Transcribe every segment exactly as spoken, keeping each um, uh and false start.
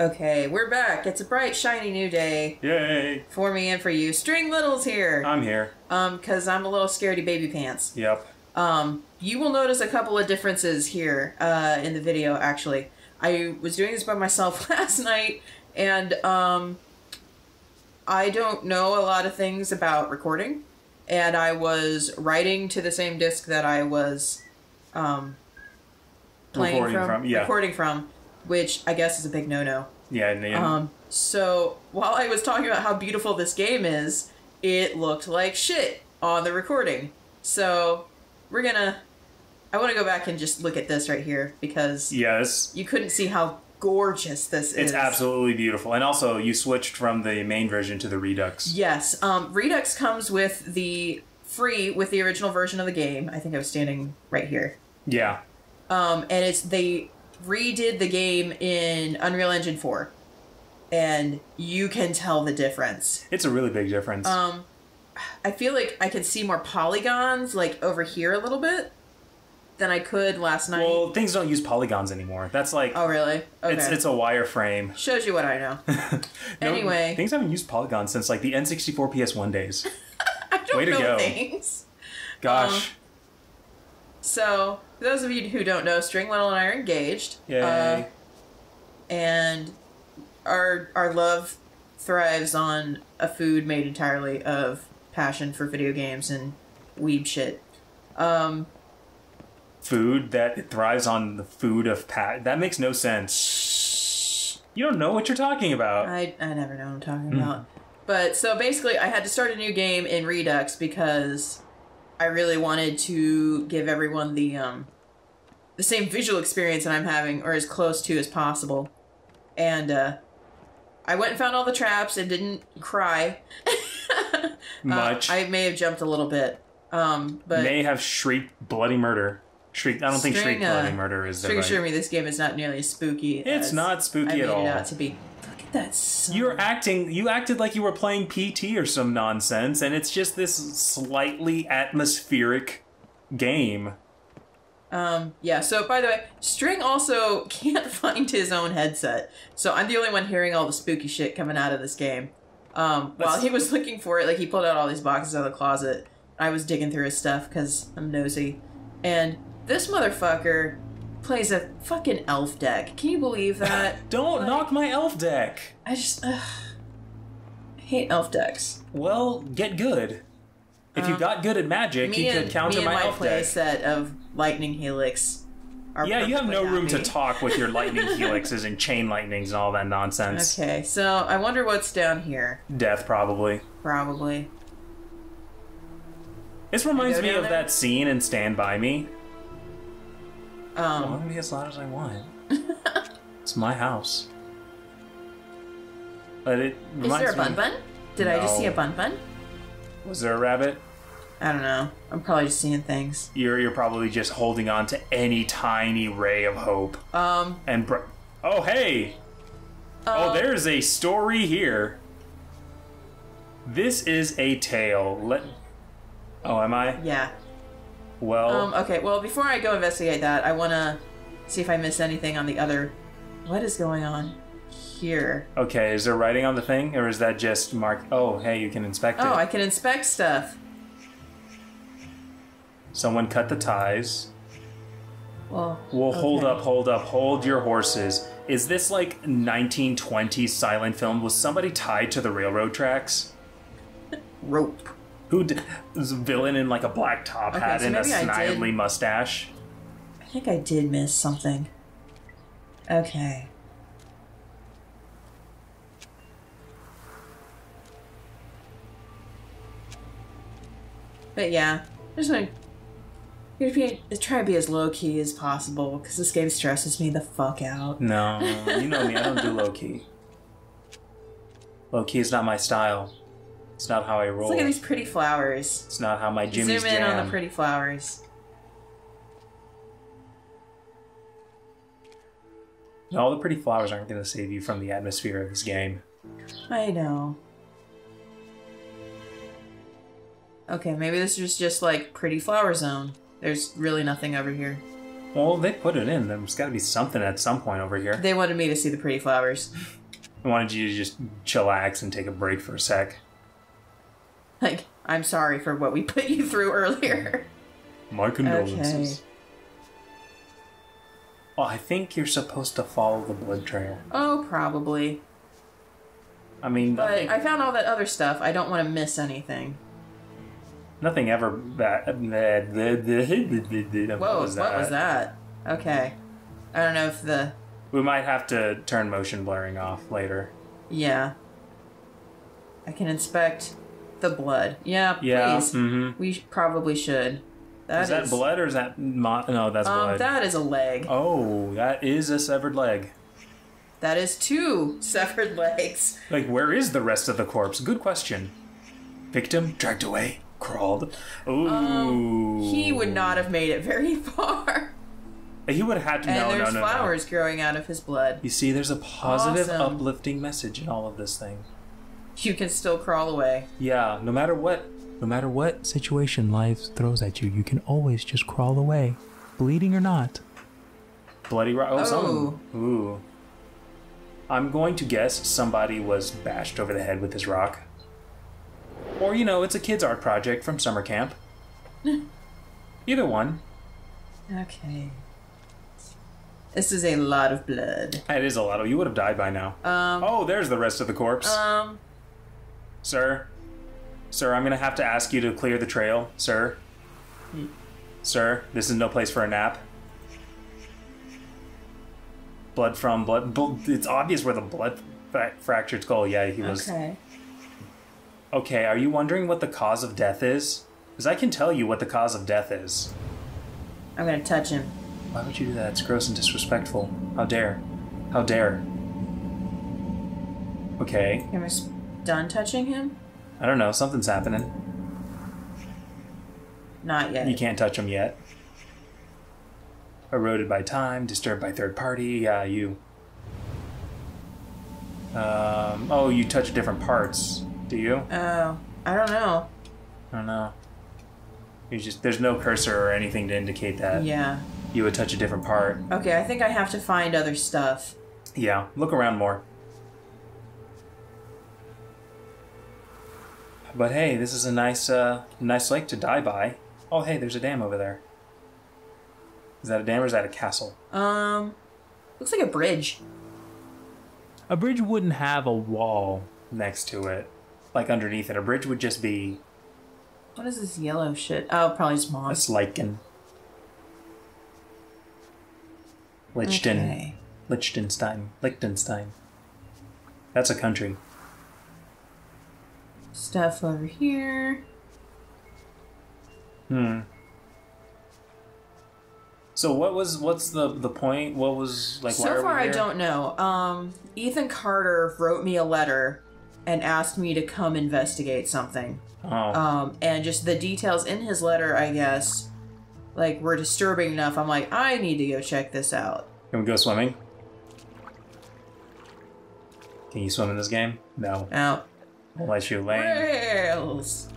Okay, we're back. It's a bright, shiny new day. Yay! For me and for you. StringLittle's here. I'm here. Um, because I'm a little scaredy baby pants. Yep. Um, you will notice a couple of differences here, uh, in the video, actually. I was doing this by myself last night, and, um, I don't know a lot of things about recording, and I was writing to the same disc that I was, um, playing recording from, from yeah. recording from. Which I guess is a big no-no. Yeah, and then... Um, so, while I was talking about how beautiful this game is, it looked like shit on the recording. So, we're gonna... I want to go back and just look at this right here, because... Yes. You couldn't see how gorgeous this is. It's absolutely beautiful. And also, you switched from the main version to the Redux. Yes. Um, Redux comes with the... free with the original version of the game. I think I was standing right here. Yeah. Um, and it's... they... redid the game in Unreal Engine four, and you can tell the difference. It's a really big difference. Um, I feel like I can see more polygons, like, over here a little bit than I could last night. Well, things don't use polygons anymore. That's like... Oh, really? Okay. It's, it's a wireframe. Shows you what I know. no, anyway. Things haven't used polygons since, like, the N sixty-four P S one days. I don't Way to know go. things. Gosh. Um, so... For those of you who don't know, StringLittle and I are engaged. Yay. Uh, and our our love thrives on a food made entirely of passion for video games and weeb shit. Um, food that thrives on the food of pat. That makes no sense. You don't know what you're talking about. I, I never know what I'm talking mm. about. But so basically I had to start a new game in Redux because... I really wanted to give everyone the um, the same visual experience that I'm having, or as close to as possible. And uh, I went and found all the traps and didn't cry. Much. Uh, I may have jumped a little bit. Um, but may have shrieked bloody murder. Shriek. I don't string, think shrieked uh, bloody murder is there. Right. Assure me, this game is not nearly as spooky. It's as not spooky I made at all. It out to be. Look at that. Sun. You're acting. You acted like you were playing P T or some nonsense, and it's just this slightly atmospheric game. Um. Yeah. So, by the way, String also can't find his own headset, so I'm the only one hearing all the spooky shit coming out of this game. Um. That's... While he was looking for it, like he pulled out all these boxes out of the closet. I was digging through his stuff because I'm nosy, and. This motherfucker plays a fucking elf deck. Can you believe that? Don't like, knock my elf deck. I just ugh, I hate elf decks. Well, get good. If um, you got good at magic, you and, could counter me my, and my elf play deck. Set of lightning helix. Are yeah, you have no happy. room to talk with your lightning helixes and chain lightnings and all that nonsense. Okay, so I wonder what's down here. Death, probably. Probably. This reminds me of there? that scene in Stand By Me. Um, well, I'm gonna be as loud as I want. It's my house. But it reminds Is there a bun me... bun? Did no. I just see a bun bun? Was there a rabbit? I don't know. I'm probably just seeing things. You're you're probably just holding on to any tiny ray of hope. Um. And br oh hey. Um, oh, there's a story here. This is a tale. Let. Oh, am I? Yeah. Well, um, okay, well, before I go investigate that, I want to see if I miss anything on the other... What is going on here? Okay, is there writing on the thing, or is that just mark... Oh, hey, you can inspect oh, it. Oh, I can inspect stuff. Someone cut the ties. Well, well okay. hold up, hold up, hold your horses. Is this, like, nineteen twenties silent film? Was somebody tied to the railroad tracks? Rope. Who did, was a villain in like a black top okay, hat so and a snidely mustache. I think I did miss something. Okay. But yeah, I'm just like, I'm gonna be, try to be as low key as possible because this game stresses me the fuck out. No, you know me, I don't do low key. Low key is not my style. It's not how I roll. Let's look at these pretty flowers. It's not how my Jimmy's Zoom in jam. on the pretty flowers. No, all the pretty flowers aren't going to save you from the atmosphere of this game. I know. Okay, maybe this is just like pretty flower zone. There's really nothing over here. Well, they put it in. There's got to be something at some point over here. They wanted me to see the pretty flowers. They wanted you to just chillax and take a break for a sec. Like, I'm sorry for what we put you through earlier. My condolences. Okay. Well, I think you're supposed to follow the blood trail. Oh, probably. I mean... But nothing, I found all that other stuff. I don't want to miss anything. Nothing ever... That, that, that, that, Whoa, what was that? What was that? Okay. I don't know if the... We might have to turn motion blurring off later. Yeah. I can inspect the blood. Yeah, yeah, please. Mm-hmm. We probably should. That is, is that blood or is that... Mo no, that's um, blood. That is a leg. Oh, that is a severed leg. That is two severed legs. Like, where is the rest of the corpse? Good question. Victim dragged away, crawled. Ooh. Um, he would not have made it very far. He would have had to know. And no, there's no, no, flowers no. growing out of his blood. You see, there's a positive, awesome. uplifting message in all of this thing. You can still crawl away. Yeah, no matter what, no matter what situation life throws at you, you can always just crawl away, bleeding or not. Bloody rock. Oh, something. Ooh. I'm going to guess somebody was bashed over the head with his rock. Or, you know, it's a kid's art project from summer camp. Either one. Okay. This is a lot of blood. It is a lot of... You would have died by now. Um, oh, there's the rest of the corpse. Um, sir? Sir, I'm going to have to ask you to clear the trail, sir. Hmm. Sir, this is no place for a nap. Blood from blood. It's obvious where the blood fra fractured skull. Yeah, he was. Okay. Okay, are you wondering what the cause of death is? Because I can tell you what the cause of death is. I'm going to touch him. Why would you do that? It's gross and disrespectful. How dare. How dare. Okay. Am I done touching him? I don't know. Something's happening. Not yet. You can't touch him yet. Eroded by time, disturbed by third party, yeah, you. Um, oh, you touch different parts, do you? Oh, I don't know. I don't know. You just, there's no cursor or anything to indicate that. Yeah. You would touch a different part. Okay, I think I have to find other stuff. Yeah, look around more. But hey, this is a nice, uh, nice lake to die by. Oh, hey, there's a dam over there. Is that a dam or is that a castle? Um, looks like a bridge. A bridge wouldn't have a wall next to it, like underneath it. A bridge would just be... What is this yellow shit? Oh, probably it's moss. It's lichen. Lichten. Okay. Liechtenstein. Liechtenstein. That's a country. Stuff over here. Hmm. So what was, what's the, the point? What was, like, why So far, are we I don't know. Um, Ethan Carter wrote me a letter and asked me to come investigate something. Oh. Um, and just the details in his letter, I guess, like, were disturbing enough. I'm like, I need to go check this out. Can we go swimming? Can you swim in this game? No. No. I'll let you land. Whales!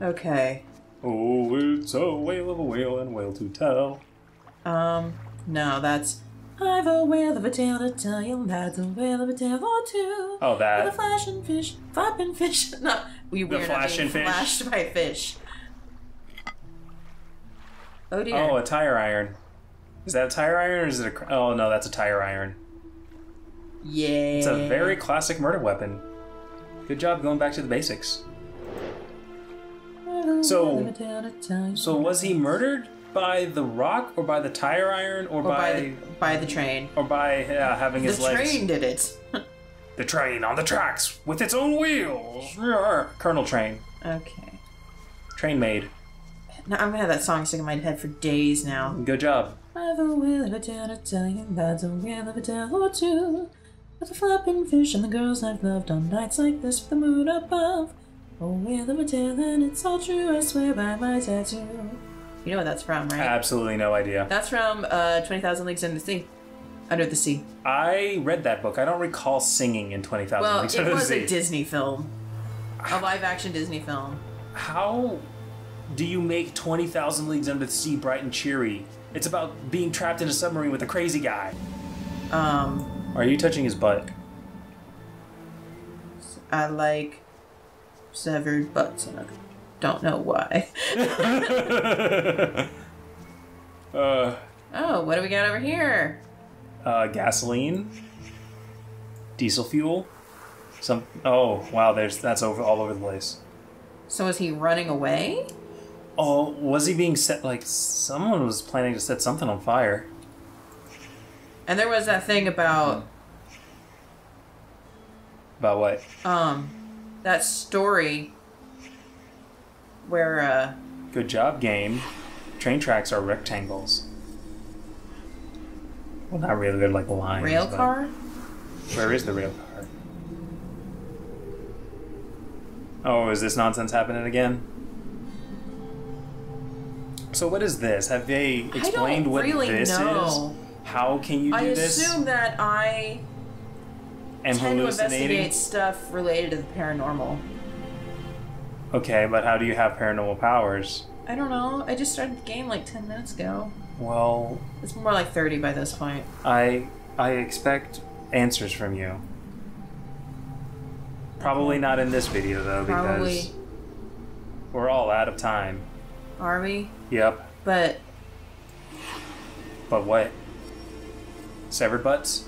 Okay. Oh, it's a whale of a whale and whale to tell. Um, no, that's I've a whale of a tale to tell you, that's a whale of a tale or two. Oh, that. With a flashing fish, flapping fish. No, we were flashing being flashed fish. by fish. Oh, dear. Oh, a tire iron. Is that a tire iron or is it a... Oh, no, that's a tire iron. Yeah. It's a very classic murder weapon. Good job going back to the basics. So, so was he murdered? By the rock, or by the tire iron, or, or by... By the, by the train. Or by uh, having his the legs... The train did it. The train on the tracks, with its own wheels. Colonel Train. Okay. Train maid. Now, I'm going to have that song stuck in my head for days now. Good job. I've a wheel of a tale to tell you, that's a wheel of a tale or two. With a flapping fish and the girls I've loved on nights like this with the moon above. A wheel of a tale and it's all true, I swear by my tattoo. You know what that's from, right? Absolutely no idea. That's from uh, twenty thousand Leagues Under the Sea. Under the Sea. I read that book. I don't recall singing in twenty thousand well, Leagues Under the Sea. Well, it was a Disney film. A live-action Disney film. How do you make twenty thousand Leagues Under the Sea bright and cheery? It's about being trapped in a submarine with a crazy guy. Um. Are you touching his butt? I like severed butts, and I don't know why. uh, oh, what do we got over here? Uh, gasoline, diesel fuel. Some. Oh, wow. There's that's over all over the place. So is he running away? Oh, was he being set? Like someone was planning to set something on fire. And there was that thing about. About what? Um, that story where, uh... Good job, game. Train tracks are rectangles. Well, not really. They're like lines. Rail car? Where is the rail car? Oh, is this nonsense happening again? So what is this? Have they explained what really this know. Is? How can you do I this? I assume that I... And tend to investigate stuff related to the paranormal. Okay, but how do you have paranormal powers? I don't know. I just started the game like ten minutes ago. Well... It's more like thirty by this point. I I expect answers from you. Probably not in this video, though, Probably. because... We're all out of time. Are we? Yep. But... But what? Severed butts?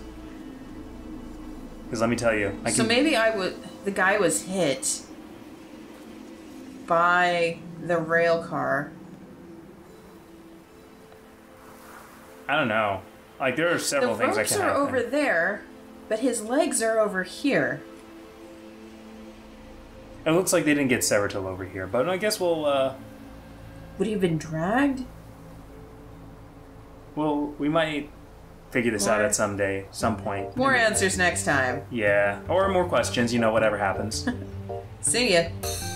Because let me tell you, I can... so maybe I would. The guy was hit by the rail car. I don't know. Like there are several the things I can. The ropes are happen. over there, but his legs are over here. It looks like they didn't get severed till over here, but I guess we'll. Uh... Would he have been dragged? Well, we might. Figure this more. out at some day, some point. More answers next time. Yeah, or more questions, you know, whatever happens. See ya.